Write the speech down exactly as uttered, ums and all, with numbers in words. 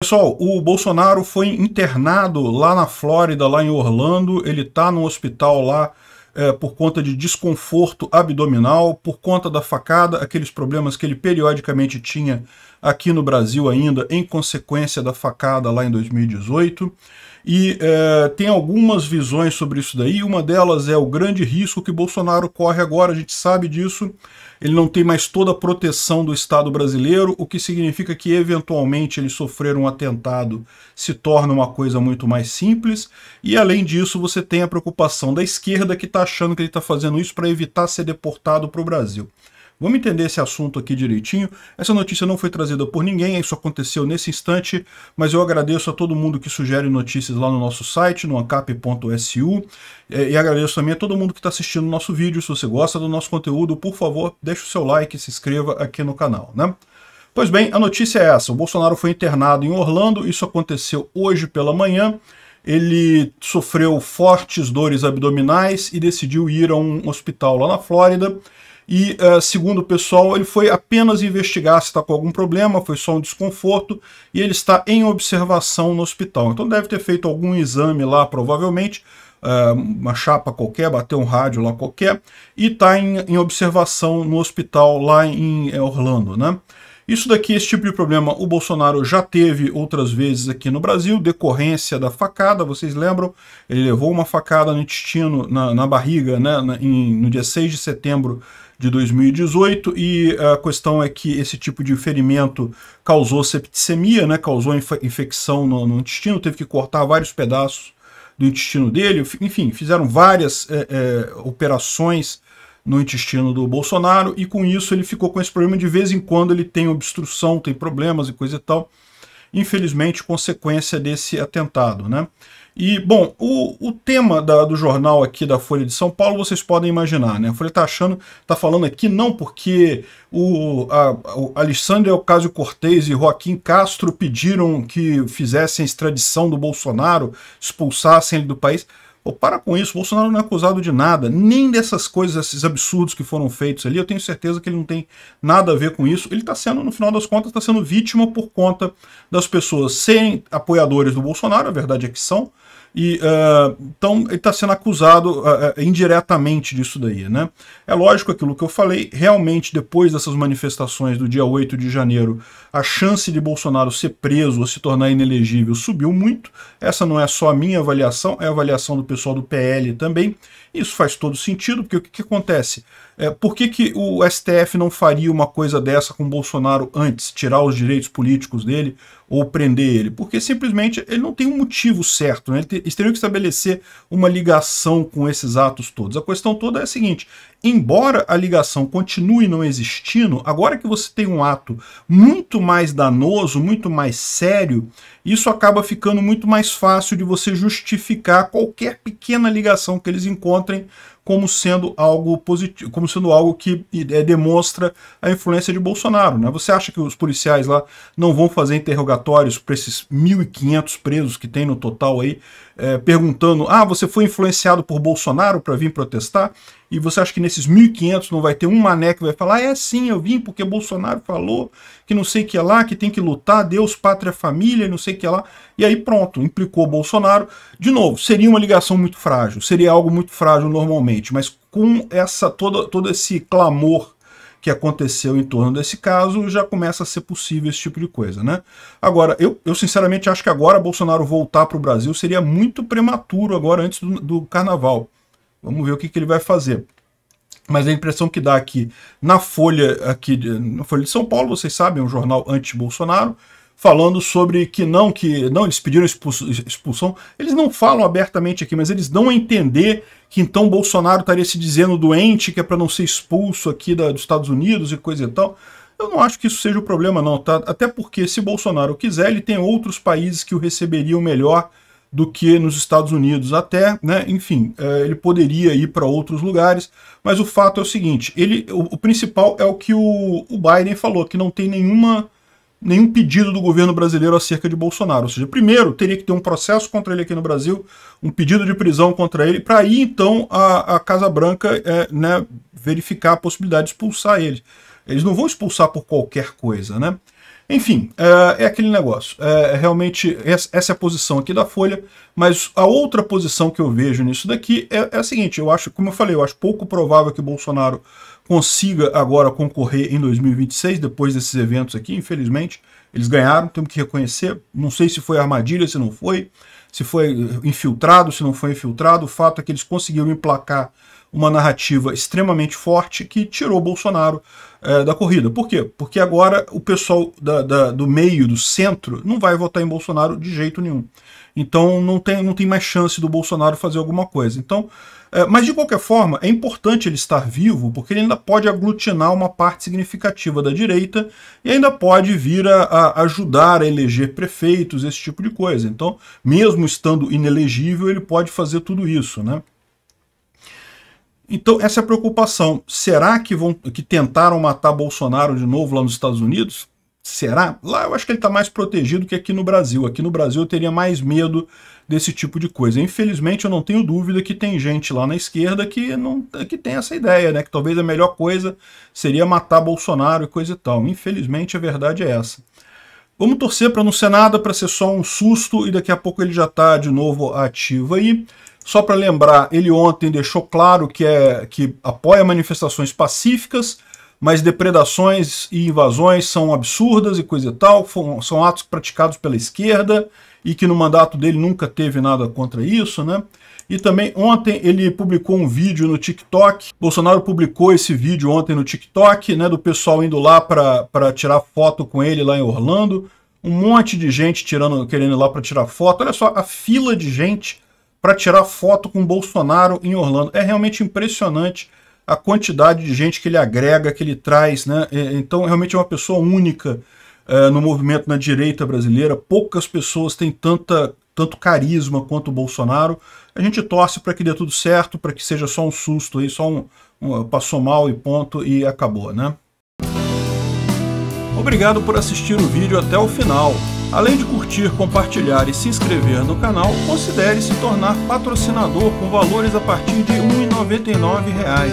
Pessoal, o Bolsonaro foi internado lá na Flórida, lá em Orlando. Ele está no hospital lá é, por conta de desconforto abdominal, por conta da facada, aqueles problemas que ele periodicamente tinha aqui no Brasil ainda, em consequência da facada lá em dois mil e dezoito. E é, tem algumas visões sobre isso daí. Uma delas é o grande risco que Bolsonaro corre agora, a gente sabe disso. Ele não tem mais toda a proteção do Estado brasileiro, o que significa que, eventualmente, ele sofrer um atentado se torna uma coisa muito mais simples. E, além disso, você tem a preocupação da esquerda, que está achando que ele está fazendo isso para evitar ser deportado para o Brasil. Vamos entender esse assunto aqui direitinho. Essa notícia não foi trazida por ninguém, isso aconteceu nesse instante, mas eu agradeço a todo mundo que sugere notícias lá no nosso site, no ancap ponto s u, e agradeço também a todo mundo que está assistindo o nosso vídeo. Se você gosta do nosso conteúdo, por favor, deixe o seu like e se inscreva aqui no canal, né? Pois bem, a notícia é essa. O Bolsonaro foi internado em Orlando, isso aconteceu hoje pela manhã. Ele sofreu fortes dores abdominais e decidiu ir a um hospital lá na Flórida. E, segundo o pessoal, ele foi apenas investigar se está com algum problema, foi só um desconforto, e ele está em observação no hospital. Então deve ter feito algum exame lá, provavelmente, uma chapa qualquer, bateu um rádio lá qualquer, e está em, em observação no hospital lá em Orlando, né? Isso daqui, esse tipo de problema, o Bolsonaro já teve outras vezes aqui no Brasil, decorrência da facada, vocês lembram? Ele levou uma facada no intestino, na, na barriga, né, na, em, no dia seis de setembro de dois mil e dezoito, e a questão é que esse tipo de ferimento causou septicemia, né, causou inf infecção no, no intestino, teve que cortar vários pedaços do intestino dele, enfim, fizeram várias é, é, operações no intestino do Bolsonaro, e com isso ele ficou com esse problema. De vez em quando ele tem obstrução, tem problemas e coisa e tal, infelizmente consequência desse atentado, né? E, bom, o, o tema da, do jornal aqui da Folha de São Paulo, vocês podem imaginar, né? A Folha tá achando, tá falando aqui não porque o, a, o Alexandria Ocasio-Cortez e Joaquim Castro pediram que fizessem extradição do Bolsonaro, expulsassem ele do país. Pô, para com isso, o Bolsonaro não é acusado de nada, nem dessas coisas, esses absurdos que foram feitos ali. Eu tenho certeza que ele não tem nada a ver com isso. Ele está sendo, no final das contas, está sendo vítima por conta das pessoas serem apoiadores do Bolsonaro, a verdade é que são, e uh, então ele está sendo acusado uh, indiretamente disso daí, né? É lógico aquilo que eu falei, realmente depois dessas manifestações do dia oito de janeiro, a chance de Bolsonaro ser preso ou se tornar inelegível subiu muito. Essa não é só a minha avaliação, é a avaliação do pessoal do P L também. Isso faz todo sentido, porque o que, que acontece? É, por que, que o S T F não faria uma coisa dessa com Bolsonaro antes, tirar os direitos políticos dele ou prender ele? Porque simplesmente ele não tem um motivo certo, né? Eles teriam que estabelecer uma ligação com esses atos todos. A questão toda é a seguinte: embora a ligação continue não existindo, agora que você tem um ato muito mais danoso, muito mais sério, isso acaba ficando muito mais fácil de você justificar qualquer pequena ligação que eles encontrem como sendo algo positivo, como sendo algo que é, demonstra a influência de Bolsonaro, né? Você acha que os policiais lá não vão fazer interrogatórios para esses mil e quinhentos presos que tem no total aí, é, perguntando: ah, você foi influenciado por Bolsonaro para vir protestar? E você acha que nesses mil e quinhentos não vai ter um mané que vai falar: ah, é sim, eu vim porque Bolsonaro falou que não sei o que é lá, que tem que lutar, Deus, pátria, família, não sei o que é lá. E aí pronto, implicou Bolsonaro. De novo, seria uma ligação muito frágil, seria algo muito frágil normalmente, mas com essa, todo, todo esse clamor que aconteceu em torno desse caso, já começa a ser possível esse tipo de coisa, né? Agora, eu, eu sinceramente acho que agora Bolsonaro voltar para o Brasil seria muito prematuro agora, antes do, do carnaval. Vamos ver o que, que ele vai fazer. Mas a impressão que dá aqui na Folha, aqui, na Folha de São Paulo, vocês sabem, é um jornal anti-Bolsonaro, falando sobre que não, que não, eles pediram expulsão. Eles não falam abertamente aqui, mas eles dão a entender que então Bolsonaro estaria se dizendo doente, que é para não ser expulso aqui da, dos Estados Unidos e coisa e tal. Eu não acho que isso seja o problema não, tá? Até porque se Bolsonaro quiser, ele tem outros países que o receberiam melhor do que nos Estados Unidos até, né? Enfim, ele poderia ir para outros lugares, mas o fato é o seguinte, ele, o, o principal é o que o, o Biden falou, que não tem nenhuma... nenhum pedido do governo brasileiro acerca de Bolsonaro. Ou seja, primeiro teria que ter um processo contra ele aqui no Brasil, um pedido de prisão contra ele, para aí então a, a Casa Branca é, né, verificar a possibilidade de expulsar ele. Eles não vão expulsar por qualquer coisa, né? Enfim, é aquele negócio. É, realmente, essa é a posição aqui da Folha, mas a outra posição que eu vejo nisso daqui é, é a seguinte, eu acho, como eu falei, eu acho pouco provável que o Bolsonaro consiga agora concorrer em dois mil e vinte e seis, depois desses eventos aqui, infelizmente, eles ganharam, temos que reconhecer, não sei se foi armadilha, se não foi, se foi infiltrado, se não foi infiltrado, o fato é que eles conseguiram emplacar uma narrativa extremamente forte que tirou Bolsonaro eh, da corrida. Por quê? Porque agora o pessoal da, da, do meio, do centro, não vai votar em Bolsonaro de jeito nenhum. Então não tem, não tem mais chance do Bolsonaro fazer alguma coisa. Então, eh, mas de qualquer forma, é importante ele estar vivo, porque ele ainda pode aglutinar uma parte significativa da direita e ainda pode vir a, a ajudar a eleger prefeitos, esse tipo de coisa. Então, mesmo estando inelegível, ele pode fazer tudo isso, né? Então, essa é a preocupação. Será que, vão, que tentaram matar Bolsonaro de novo lá nos Estados Unidos? Será? Lá eu acho que ele está mais protegido que aqui no Brasil. Aqui no Brasil eu teria mais medo desse tipo de coisa. Infelizmente, eu não tenho dúvida que tem gente lá na esquerda que, não, que tem essa ideia, né? Que talvez a melhor coisa seria matar Bolsonaro e coisa e tal. Infelizmente, a verdade é essa. Vamos torcer para não ser nada, para ser só um susto, e daqui a pouco ele já está de novo ativo aí. Só para lembrar, ele ontem deixou claro que, é, que apoia manifestações pacíficas, mas depredações e invasões são absurdas e coisa e tal, são atos praticados pela esquerda e que no mandato dele nunca teve nada contra isso, né? E também ontem ele publicou um vídeo no TikTok, Bolsonaro publicou esse vídeo ontem no TikTok, né, do pessoal indo lá para tirar foto com ele lá em Orlando, um monte de gente tirando, querendo ir lá para tirar foto, olha só a fila de gente para tirar foto com Bolsonaro em Orlando. É realmente impressionante a quantidade de gente que ele agrega, que ele traz, né? Então, realmente é uma pessoa única uh, no movimento na direita brasileira. Poucas pessoas têm tanta, tanto carisma quanto o Bolsonaro. A gente torce para que dê tudo certo, para que seja só um susto, aí, só um, um passou mal e ponto, e acabou, né? Obrigado por assistir o vídeo até o final. Além de curtir, compartilhar e se inscrever no canal, considere se tornar patrocinador com valores a partir de um real e noventa e nove centavos.